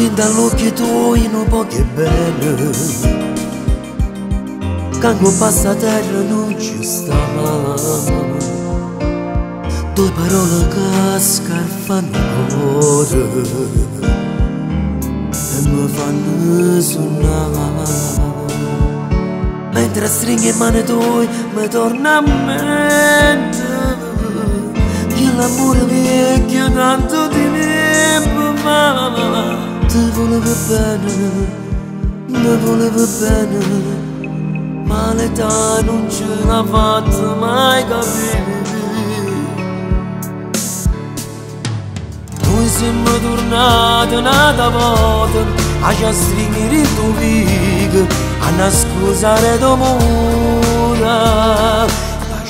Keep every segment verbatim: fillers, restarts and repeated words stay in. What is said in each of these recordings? din dall'occhio tuo in un po' che bene, quando passa terra non ci sta. Due parole che scarfano l'ore e mi fanno suonare. Mentre stringi in mano tue mi torna a mente che l'amore vecchio tanto di me, ma ti volevo bene, mi volevo bene, ma l'età non ce l'ha fatta mai capire. Noi siamo tornati un'altra volta a già stringere il tuo vigo, a non scusare d'amore.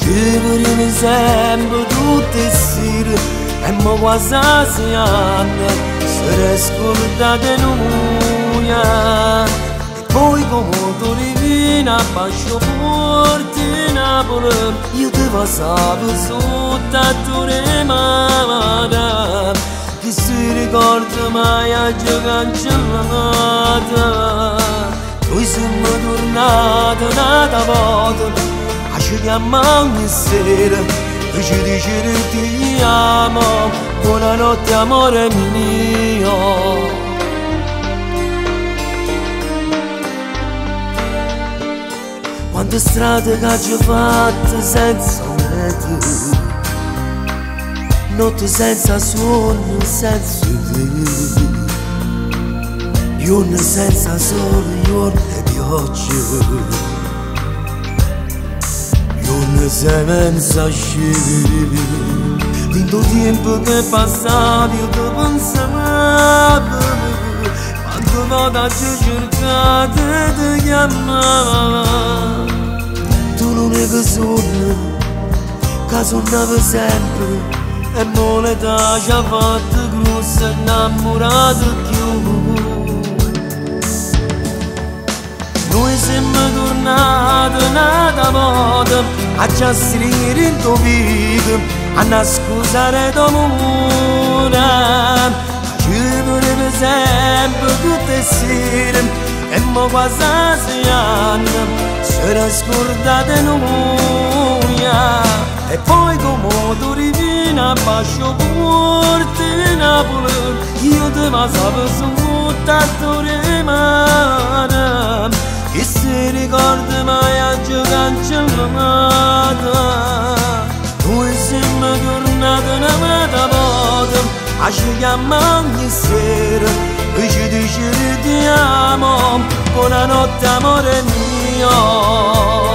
Ci vorremmo sempre tutti i siri e mo quasi si hanno, se riesco da denuncia. Poi come tu divina bacio forte Napoli, io ti passavo sotto a tua mamma, che si ricorda mai a giocare. Noi siamo tornati un'altra volta a cercare ogni sera e ci dice ti amo, buonanotte amore mio. Quante strade che ci ho fatto senza meti, notte senza sonno, senza te, giorni senza sole, giorni di pioggia, giorni senza scegliere. Tutto il tempo che passavi io ti pensavo, quante volte ci cercate di chiamare. Tu l'unico sonno che sognavo sempre e mo l'età ci ha fatto grossa innamorata più. Noi siamo tornati un'altra volta a già stringere il tuo viso, a non scusare d'amore. Sempre tutte le sere e mo quasi si hanno, se ne scordate noi. E poi come tu divina bacio forte Napoli, io ti passavo sotto a tua mano, che si ricorda mai a giocare. Noi siamo tornati una volta volta a ci chiamare ogni sera e ci dice ti amo, buonanotte amore mio.